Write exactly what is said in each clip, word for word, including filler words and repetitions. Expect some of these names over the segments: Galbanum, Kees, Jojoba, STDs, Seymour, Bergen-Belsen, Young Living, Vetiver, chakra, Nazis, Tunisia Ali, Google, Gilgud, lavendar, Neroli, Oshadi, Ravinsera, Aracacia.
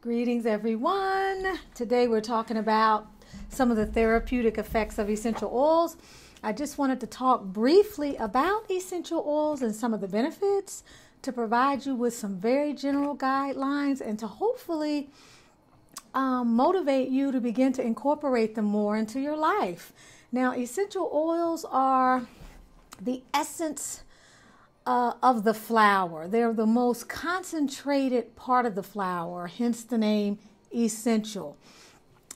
Greetings, everyone. Today we're talking about some of the therapeutic effects of essential oils. I just wanted to talk briefly about essential oils and some of the benefits, to provide you with some very general guidelines and to hopefully um, motivate you to begin to incorporate them more into your life. Now, essential oils are the essence Uh, of the flower. They're the most concentrated part of the flower, hence the name essential.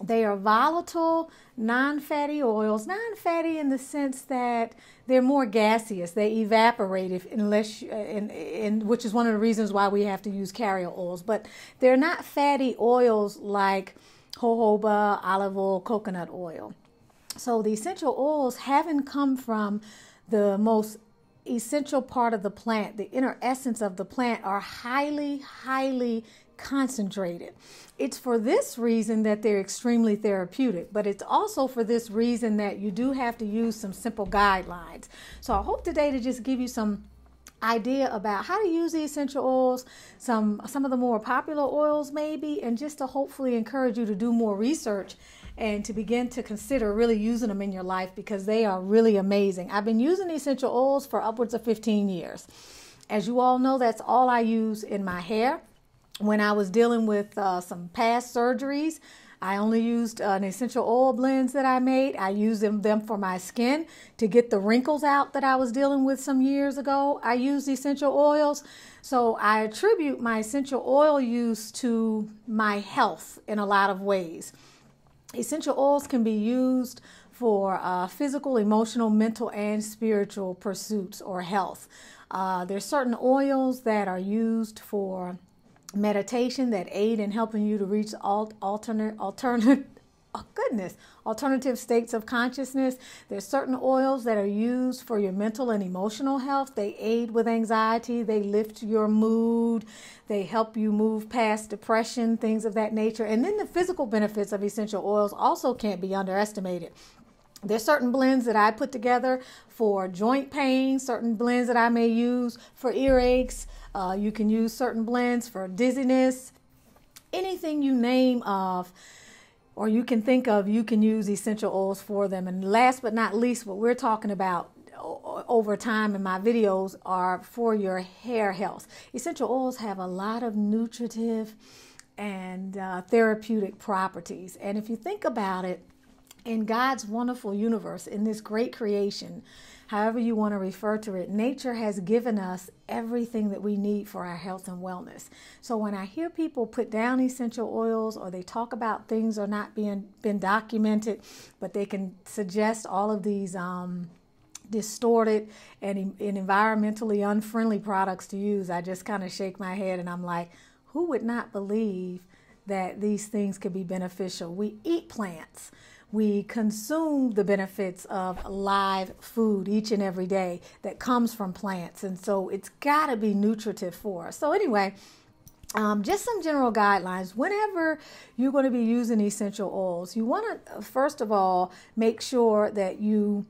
They are volatile, non-fatty oils, non-fatty in the sense that they're more gaseous. They evaporate if, unless, you, and, and, which is one of the reasons why we have to use carrier oils, but they're not fatty oils like jojoba, olive oil, coconut oil. So the essential oils haven't come from the most essential part of the plant. The inner essence of the plant are highly, highly concentrated. It's for this reason that they're extremely therapeutic, but it's also for this reason that you do have to use some simple guidelines. So I hope today to just give you some idea about how to use the essential oils, some, some of the more popular oils maybe, and just to hopefully encourage you to do more research and to begin to consider really using them in your life, because they are really amazing. I've been using essential oils for upwards of fifteen years. As you all know, that's all I use in my hair. When I was dealing with uh, some past surgeries, I only used uh, an essential oil blends that I made. I used them, them for my skin to get the wrinkles out that I was dealing with some years ago. I used essential oils. So I attribute my essential oil use to my health in a lot of ways. Essential oils can be used for uh, physical, emotional, mental, and spiritual pursuits or health. Uh, there's certain oils that are used for meditation that aid in helping you to reach alt alternate, alternate, oh goodness, alternative states of consciousness. There's certain oils that are used for your mental and emotional health. They aid with anxiety. They lift your mood. They help you move past depression, things of that nature. And then the physical benefits of essential oils also can't be underestimated. There's certain blends that I put together for joint pain, certain blends that I may use for earaches. Uh, you can use certain blends for dizziness. Anything you name of or you can think of, you can use essential oils for them. And last but not least, what we're talking about over time in my videos are for your hair health. Essential oils have a lot of nutritive and uh, therapeutic properties. And if you think about it, in God's wonderful universe, in this great creation, however you want to refer to it, nature has given us everything that we need for our health and wellness. So when I hear people put down essential oils, or they talk about things that are not being been documented, but they can suggest all of these um, distorted and, and environmentally unfriendly products to use, I just kind of shake my head and I'm like, who would not believe that these things could be beneficial? We eat plants. We consume the benefits of live food each and every day that comes from plants. And so it's got to be nutritive for us. So anyway, um, just some general guidelines. Whenever you're going to be using essential oils, you want to, first of all, make sure that you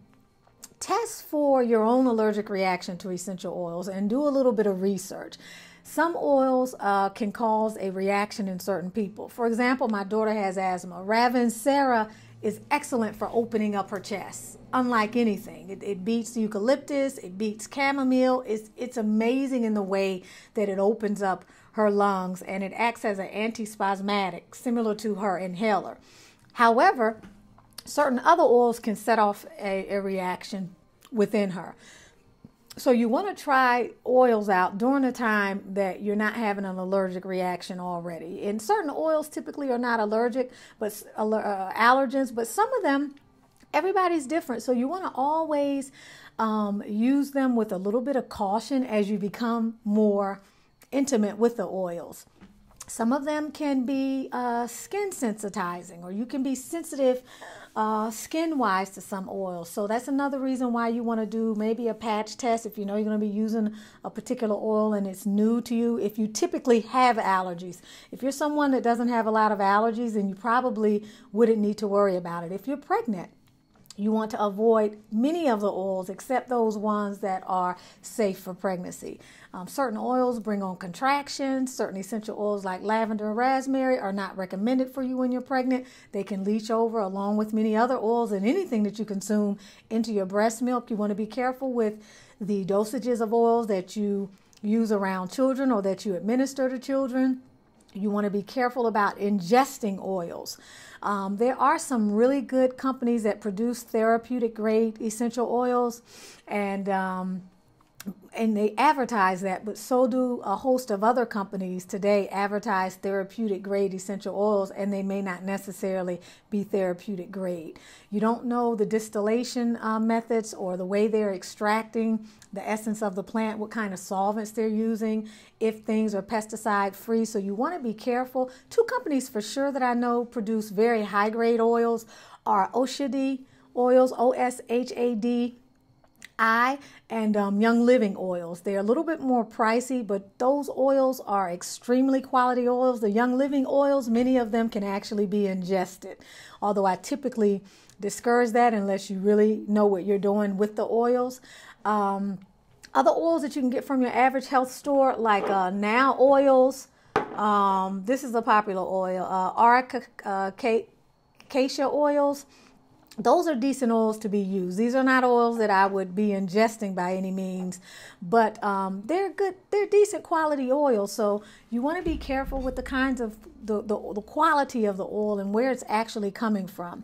test for your own allergic reaction to essential oils and do a little bit of research. Some oils uh, can cause a reaction in certain people. For example, my daughter has asthma. Ravinsera is excellent for opening up her chest, unlike anything. It, it beats eucalyptus, it beats chamomile. It's, it's amazing in the way that it opens up her lungs, and it acts as an antispasmodic, similar to her inhaler. However, certain other oils can set off a, a reaction within her. So you want to try oils out during a time that you're not having an allergic reaction already. And certain oils typically are not allergic, but uh, allergens, but some of them, everybody's different. So you want to always um, use them with a little bit of caution as you become more intimate with the oils. Some of them can be uh, skin sensitizing, or you can be sensitive uh, skin-wise to some oils. So that's another reason why you want to do maybe a patch test if you know you're going to be using a particular oil and it's new to you, if you typically have allergies. If you're someone that doesn't have a lot of allergies, then you probably wouldn't need to worry about it. If you're pregnant, You want to avoid many of the oils except those ones that are safe for pregnancy. Um, certain oils bring on contractions. Certain essential oils like lavender and rosemary are not recommended for you when you're pregnant. They can leach over along with many other oils and anything that you consume into your breast milk. You want to be careful with the dosages of oils that you use around children or that you administer to children. You want to be careful about ingesting oils. Um, there are some really good companies that produce therapeutic grade essential oils, and um, and they advertise that, but so do a host of other companies today advertise therapeutic grade essential oils, and they may not necessarily be therapeutic grade. You don't know the distillation uh, methods or the way they're extracting the essence of the plant, what kind of solvents they're using, if things are pesticide free. So you want to be careful. Two companies for sure that I know produce very high grade oils are Oshadi oils, O S H A D, I and um, Young Living oils. They're a little bit more pricey, but those oils are extremely quality oils. The Young Living oils, many of them can actually be ingested, although I typically discourage that unless you really know what you're doing with the oils. Um, other oils that you can get from your average health store, like uh, Now oils, um, this is a popular oil, uh, Aracacia oils. Those are decent oils to be used. These are not oils that I would be ingesting by any means, but um, they're good. They're decent quality oils. So you want to be careful with the kinds of the, the, the quality of the oil and where it's actually coming from.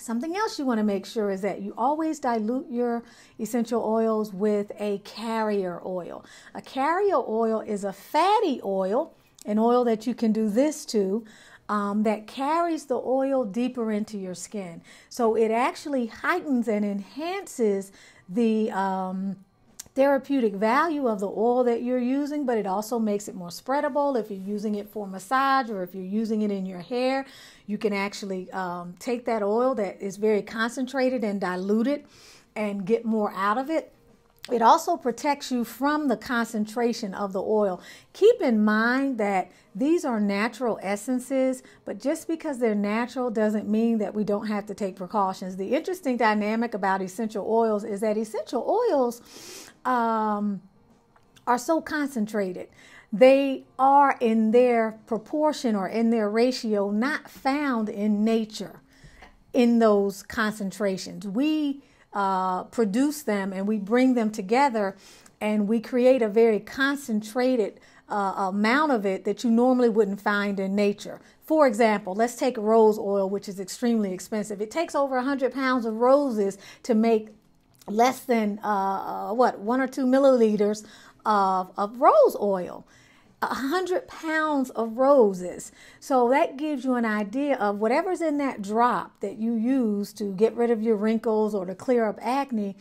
Something else you want to make sure is that you always dilute your essential oils with a carrier oil. A carrier oil is a fatty oil, an oil that you can do this to. Um, that carries the oil deeper into your skin. So it actually heightens and enhances the um, therapeutic value of the oil that you're using, but it also makes it more spreadable. If you're using it for massage or if you're using it in your hair, you can actually um, take that oil that is very concentrated and dilute it and get more out of it. It also protects you from the concentration of the oil. Keep in mind that these are natural essences, but just because they're natural doesn't mean that we don't have to take precautions. The interesting dynamic about essential oils is that essential oils um, are so concentrated. They are in their proportion or in their ratio not found in nature in those concentrations. We Uh, produce them and we bring them together and we create a very concentrated uh, amount of it that you normally wouldn't find in nature. For example, let's take rose oil, which is extremely expensive. It takes over one hundred pounds of roses to make less than uh, what, one or two milliliters of, of rose oil. A hundred pounds of roses. So that gives you an idea of whatever's in that drop that you use to get rid of your wrinkles or to clear up acne.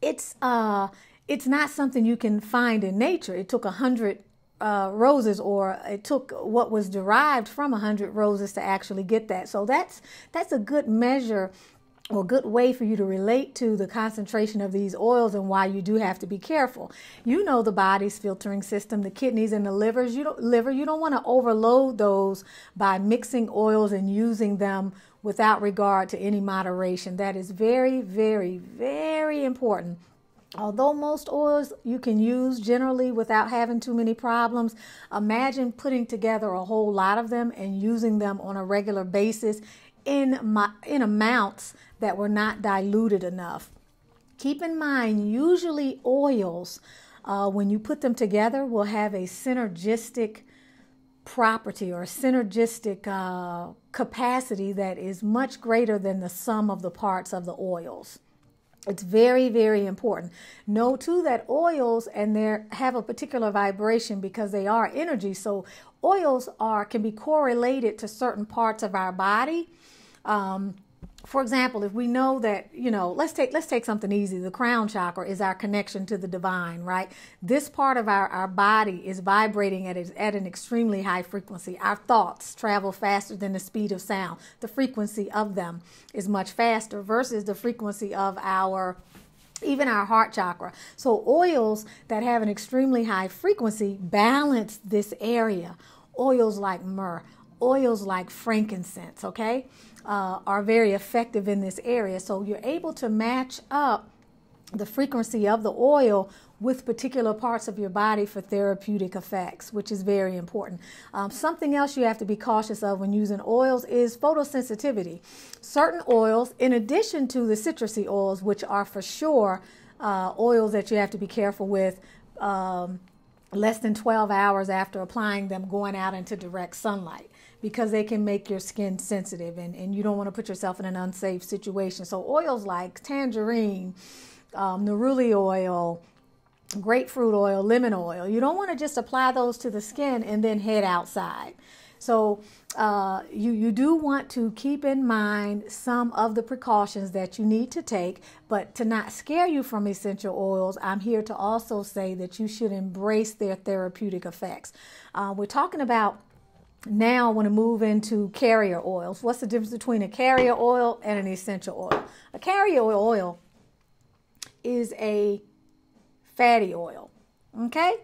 It's uh, it's not something you can find in nature. It took a hundred uh, roses, or it took what was derived from a hundred roses to actually get that. So that's that's a good measure or good way for you to relate to the concentration of these oils and why you do have to be careful. You know the body's filtering system, the kidneys and the livers. You don't, liver. You don't want to overload those by mixing oils and using them without regard to any moderation. That is very, very, very important. Although most oils you can use generally without having too many problems, imagine putting together a whole lot of them and using them on a regular basis in my, in amounts that were not diluted enough. Keep in mind, usually oils, uh, when you put them together, will have a synergistic property or synergistic uh, capacity that is much greater than the sum of the parts of the oils. It's very, very important. Know too that oils and they have a particular vibration because they are energy. So oils are can be correlated to certain parts of our body. Um, For example, if we know that, you know, let's take let's take something easy. The crown chakra is our connection to the divine, right? This part of our, our body is vibrating at, at an extremely high frequency. Our thoughts travel faster than the speed of sound. The frequency of them is much faster versus the frequency of our, even our heart chakra. So oils that have an extremely high frequency balance this area. Oils like myrrh, oils like frankincense, okay, uh, are very effective in this area. So you're able to match up the frequency of the oil with particular parts of your body for therapeutic effects, which is very important. Um, something else you have to be cautious of when using oils is photosensitivity. Certain oils, in addition to the citrusy oils, which are for sure uh, oils that you have to be careful with, um, less than twelve hours after applying them going out into direct sunlight, because they can make your skin sensitive, and, and you don't want to put yourself in an unsafe situation. So oils like tangerine, um, neroli oil, grapefruit oil, lemon oil, you don't want to just apply those to the skin and then head outside. So uh, you, you do want to keep in mind some of the precautions that you need to take, but to not scare you from essential oils, I'm here to also say that you should embrace their therapeutic effects. Uh, we're talking about now, I want to move into carrier oils. What's the difference between a carrier oil and an essential oil? A carrier oil is a fatty oil, okay?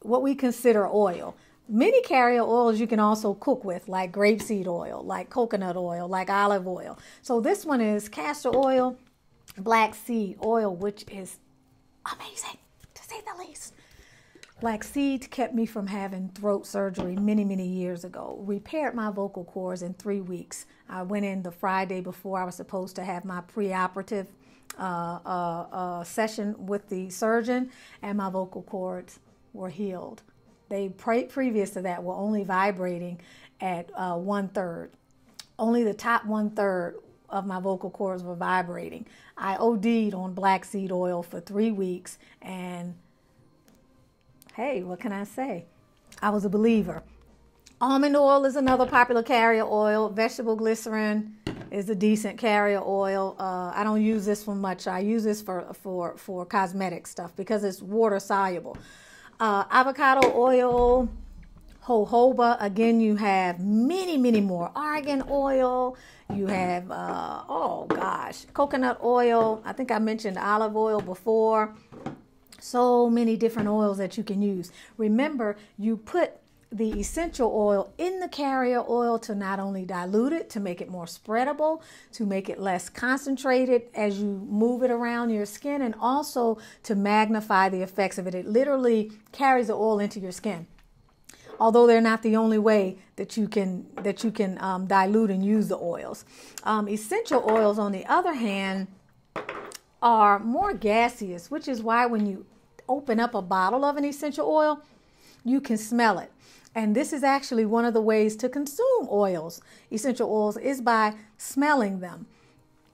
What we consider oil. Many carrier oils you can also cook with, like grapeseed oil, like coconut oil, like olive oil. So this one is castor oil, black seed oil, which is amazing, to say the least. Black seed kept me from having throat surgery many, many years ago. Repaired my vocal cords in three weeks. I went in the Friday before I was supposed to have my preoperative uh, uh, uh, session with the surgeon, and my vocal cords were healed. They pre previous to that were only vibrating at uh, one third. Only the top one third of my vocal cords were vibrating. I OD'd on black seed oil for three weeks, and hey, what can I say? I was a believer. Almond oil is another popular carrier oil. Vegetable glycerin is a decent carrier oil. Uh, I don't use this one much. I use this for, for, for cosmetic stuff because it's water soluble. Uh, avocado oil, jojoba. Again, you have many, many more. Argan oil. You have, uh, oh gosh, coconut oil. I think I mentioned olive oil before. So many different oils that you can use. Remember, you put the essential oil in the carrier oil to not only dilute it, to make it more spreadable, to make it less concentrated as you move it around your skin, and also to magnify the effects of it. It literally carries the oil into your skin. Although they're not the only way that you can, that you can um, dilute and use the oils. Um, essential oils, on the other hand, are more gaseous, which is why when you open up a bottle of an essential oil, you can smell it. And this is actually one of the ways to consume oils, essential oils, is by smelling them.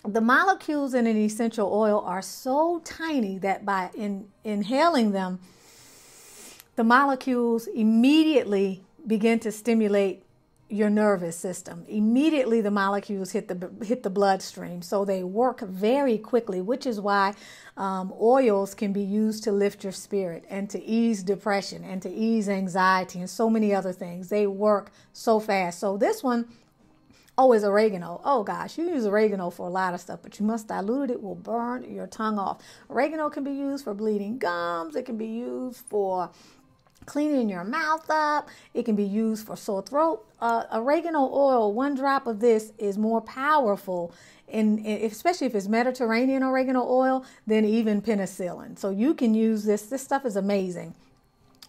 The molecules in an essential oil are so tiny that by in, inhaling them, the molecules immediately begin to stimulate your nervous system. Immediately the molecules hit the hit the bloodstream, so they work very quickly, which is why um, oils can be used to lift your spirit and to ease depression and to ease anxiety and so many other things. They work so fast. So this one, oh, is oregano. Oh gosh, you use oregano for a lot of stuff, but you must dilute it. It will burn your tongue off. Oregano can be used for bleeding gums. It can be used for cleaning your mouth up. It can be used for sore throat. Uh, oregano oil, one drop of this is more powerful, in, in, especially if it's Mediterranean oregano oil, than even penicillin. So you can use this. This stuff is amazing.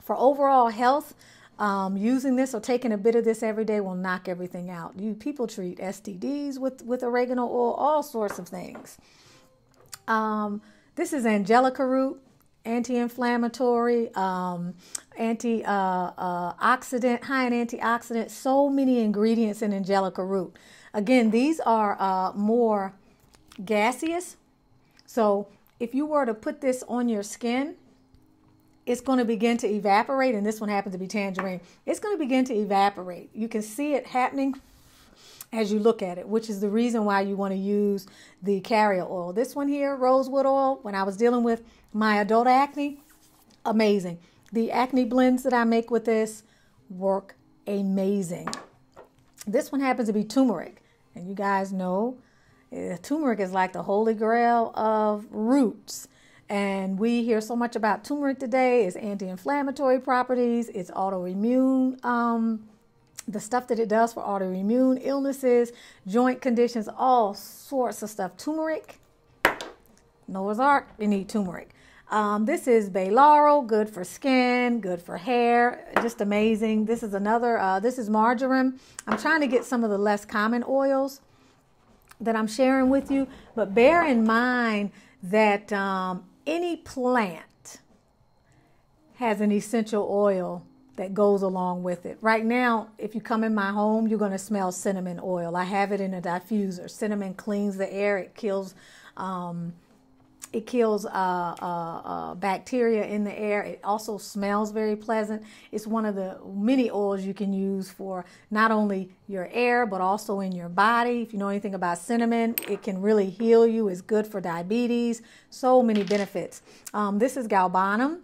For overall health, um, using this or taking a bit of this every day will knock everything out. You people treat S T Ds with, with oregano oil, all sorts of things. Um, this is angelica root. Anti-inflammatory, um, anti uh, uh, oxidant, high in antioxidants, so many ingredients in angelica root. Again, these are uh, more gaseous. So if you were to put this on your skin, it's going to begin to evaporate. And this one happens to be tangerine. It's going to begin to evaporate. You can see it happening as you look at it, which is the reason why you want to use the carrier oil. This one here, rosewood oil, when I was dealing with my adult acne, amazing. The acne blends that I make with this work amazing. This one happens to be turmeric. And you guys know uh, turmeric is like the holy grail of roots. And we hear so much about turmeric today. Its anti-inflammatory properties, its autoimmune um, the stuff that it does for autoimmune illnesses, joint conditions, all sorts of stuff. Turmeric, Noah's Ark, you need turmeric. Um, this is bay laurel, good for skin, good for hair, just amazing. This is another, uh, this is marjoram. I'm trying to get some of the less common oils that I'm sharing with you, but bear in mind that um, any plant has an essential oil that goes along with it. Right now, if you come in my home, you're gonna smell cinnamon oil. I have it in a diffuser. Cinnamon cleans the air, it kills, um, It kills uh, uh, uh, bacteria in the air. It also smells very pleasant. It's one of the many oils you can use for not only your air, but also in your body. If you know anything about cinnamon, it can really heal you. It's good for diabetes. So many benefits. Um, this is galbanum.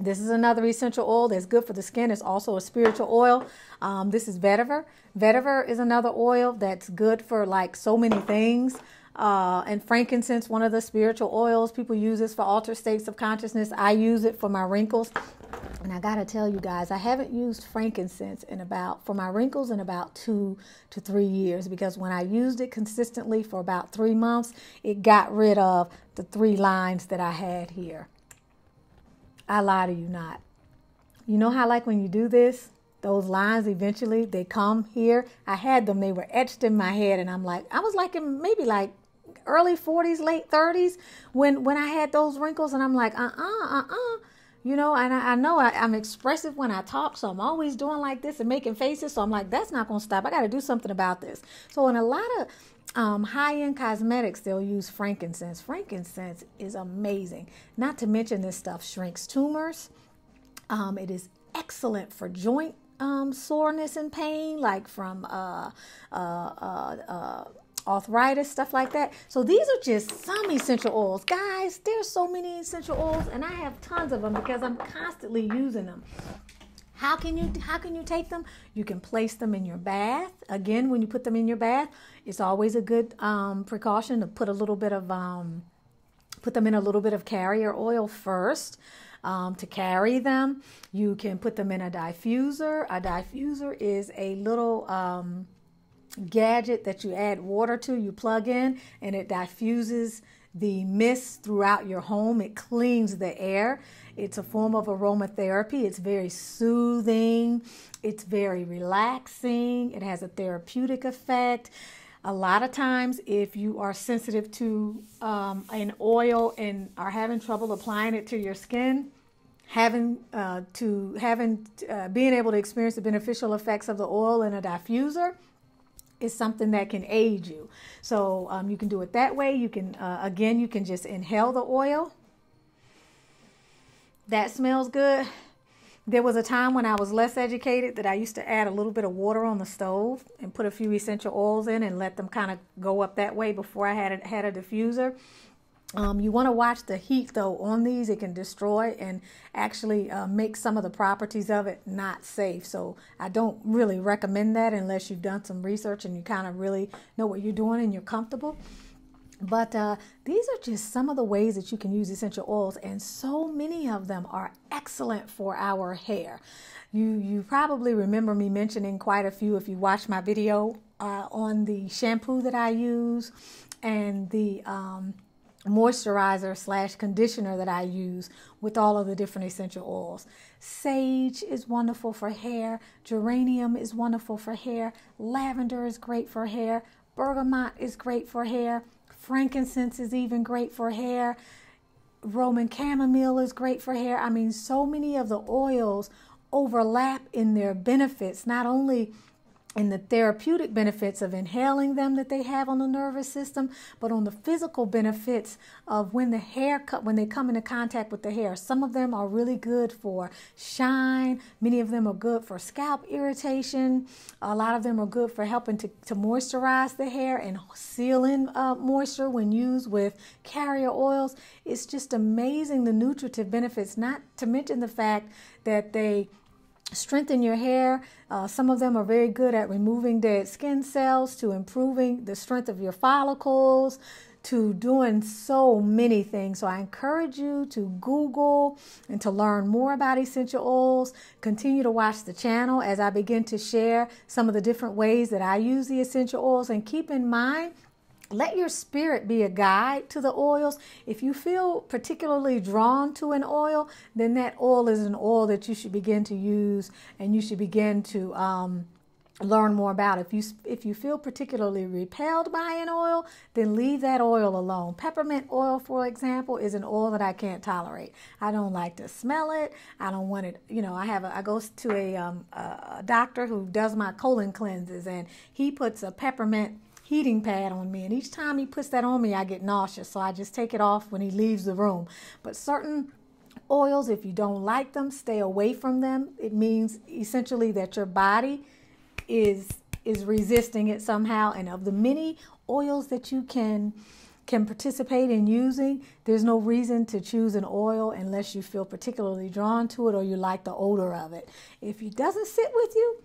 This is another essential oil that's good for the skin. It's also a spiritual oil. Um, this is vetiver. Vetiver is another oil that's good for like so many things. Uh, and frankincense, one of the spiritual oils. People use this for altered states of consciousness. I use it for my wrinkles. And I got to tell you guys, I haven't used frankincense in about, for my wrinkles in about two to three years. Because when I used it consistently for about three months, it got rid of the three lines that I had here. I lie to you not. You know how like when you do this, those lines eventually, they come here. I had them, they were etched in my head. And I'm like, I was like in maybe like early forties, late thirties when, when I had those wrinkles. And I'm like, uh-uh, uh-uh. You know, and I, I know I, I'm expressive when I talk, so I'm always doing like this and making faces. So I'm like, that's not going to stop. I got to do something about this. So in a lot of um, high-end cosmetics, they'll use frankincense. Frankincense is amazing. Not to mention this stuff shrinks tumors. Um, it is excellent for joint um, soreness and pain, like from uh, uh, uh, uh, arthritis, stuff like that. So these are just some essential oils. Guys, there's so many essential oils, and I have tons of them because I'm constantly using them. How can you, how can you take them? You can place them in your bath. Again, when you put them in your bath, it's always a good um, precaution to put a little bit of, um, put them in a little bit of carrier oil first. Um, to carry them, you can put them in a diffuser. A diffuser is a little um, gadget that you add water to, you plug in, and it diffuses the mist throughout your home. It cleans the air. It's a form of aromatherapy. It's very soothing. It's very relaxing. It has a therapeutic effect. A lot of times, if you are sensitive to um, an oil and are having trouble applying it to your skin, having uh, to having uh, being able to experience the beneficial effects of the oil in a diffuser is something that can aid you. So um, you can do it that way. You can uh, again, you can just inhale the oil. That smells good. There was a time when I was less educated that I used to add a little bit of water on the stove and put a few essential oils in and let them kind of go up that way before I had a, had a diffuser. Um, you want to watch the heat, though, on these. It can destroy and actually uh, make some of the properties of it not safe. So I don't really recommend that unless you've done some research and you kind of really know what you're doing and you're comfortable. But uh, these are just some of the ways that you can use essential oils, and so many of them are excellent for our hair. You, you probably remember me mentioning quite a few if you watch my video uh, on the shampoo that I use and the um, moisturizer slash conditioner that I use with all of the different essential oils. Sage is wonderful for hair. Geranium is wonderful for hair. Lavender is great for hair. Bergamot is great for hair. Frankincense is even great for hair. Roman chamomile is great for hair. I mean, so many of the oils overlap in their benefits, not only in the therapeutic benefits of inhaling them that they have on the nervous system, but on the physical benefits of when the hair, when they come into contact with the hair. Some of them are really good for shine. Many of them are good for scalp irritation. A lot of them are good for helping to, to moisturize the hair and seal in uh, moisture when used with carrier oils. It's just amazing the nutritive benefits, not to mention the fact that they strengthen your hair. Uh, some of them are very good at removing dead skin cells, to improving the strength of your follicles, to doing so many things. So I encourage you to Google and to learn more about essential oils. Continue to watch the channel as I begin to share some of the different ways that I use the essential oils. And keep in mind, let your spirit be a guide to the oils. If you feel particularly drawn to an oil, then that oil is an oil that you should begin to use and you should begin to um, learn more about. If you, if you feel particularly repelled by an oil, then leave that oil alone. Peppermint oil, for example, is an oil that I can't tolerate. I don't like to smell it. I don't want it. You know, I have a, I go to a, um, a doctor who does my colon cleanses, and he puts a peppermint heating pad on me, and each time he puts that on me I get nauseous, so I just take it off when he leaves the room. But certain oils, if you don't like them, stay away from them. It means essentially that your body is is resisting it somehow. And of the many oils that you can can participate in using, there's no reason to choose an oil unless you feel particularly drawn to it or you like the odor of it. If it doesn't sit with you,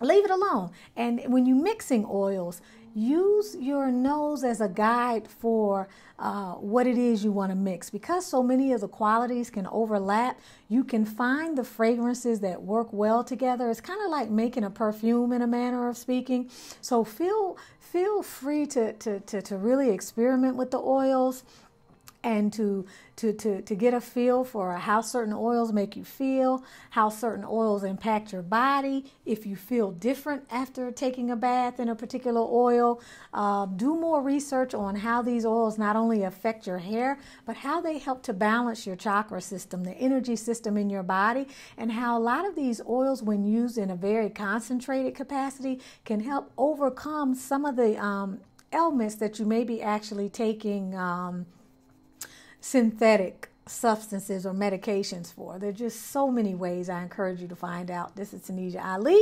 leave it alone. And when you're mixing oils, use your nose as a guide for uh, what it is you want to mix. Because so many of the qualities can overlap, you can find the fragrances that work well together. It's kind of like making a perfume, in a manner of speaking. So feel, feel free to, to, to, to really experiment with the oils and to, to, to, to get a feel for how certain oils make you feel, how certain oils impact your body. If you feel different after taking a bath in a particular oil, uh, do more research on how these oils not only affect your hair, but how they help to balance your chakra system, the energy system in your body, and how a lot of these oils, when used in a very concentrated capacity, can help overcome some of the um, ailments that you may be actually taking um, synthetic substances or medications for. There are just so many ways. I encourage you to find out. This is Tunisia Ali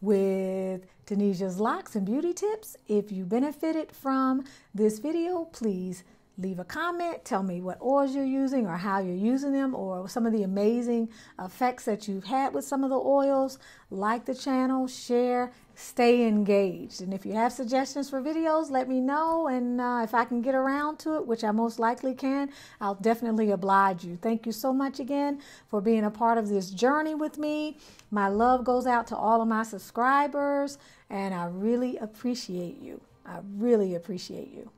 with Tunisia's Locks and Beauty Tips. If you benefited from this video, please leave a comment. Tell me what oils you're using or how you're using them, or some of the amazing effects that you've had with some of the oils. Like the channel, share, stay engaged. And if you have suggestions for videos, let me know. And uh, if I can get around to it, which I most likely can, I'll definitely oblige you. Thank you so much again for being a part of this journey with me. My love goes out to all of my subscribers, and I really appreciate you. I really appreciate you.